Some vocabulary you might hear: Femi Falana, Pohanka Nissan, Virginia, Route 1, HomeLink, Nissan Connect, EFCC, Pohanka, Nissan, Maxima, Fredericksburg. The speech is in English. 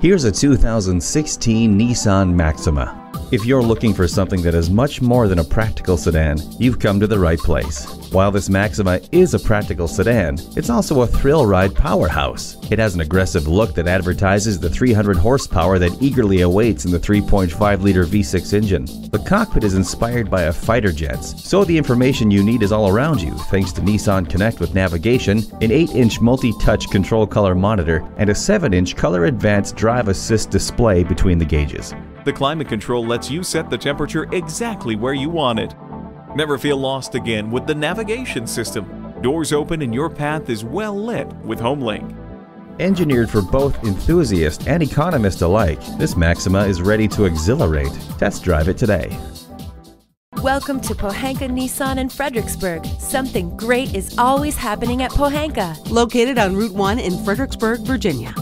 Here's a 2016 Nissan Maxima. If you're looking for something that is much more than a practical sedan, you've come to the right place. While this Maxima is a practical sedan, it's also a thrill ride powerhouse. It has an aggressive look that advertises the 300 horsepower that eagerly awaits in the 3.5-liter V6 engine. The cockpit is inspired by a fighter jet's, so the information you need is all around you thanks to Nissan Connect with navigation, an 8-inch multi-touch control color monitor, and a 7-inch color advanced drive assist display between the gauges. The climate control lets you set the temperature exactly where you want it. Never feel lost again with the navigation system. Doors open and your path is well lit with HomeLink. Engineered for both enthusiasts and economists alike, this Maxima is ready to exhilarate. Test drive it today. Welcome to Pohanka Nissan in Fredericksburg. Something great is always happening at Pohanka. Located on Route 1 in Fredericksburg, Virginia.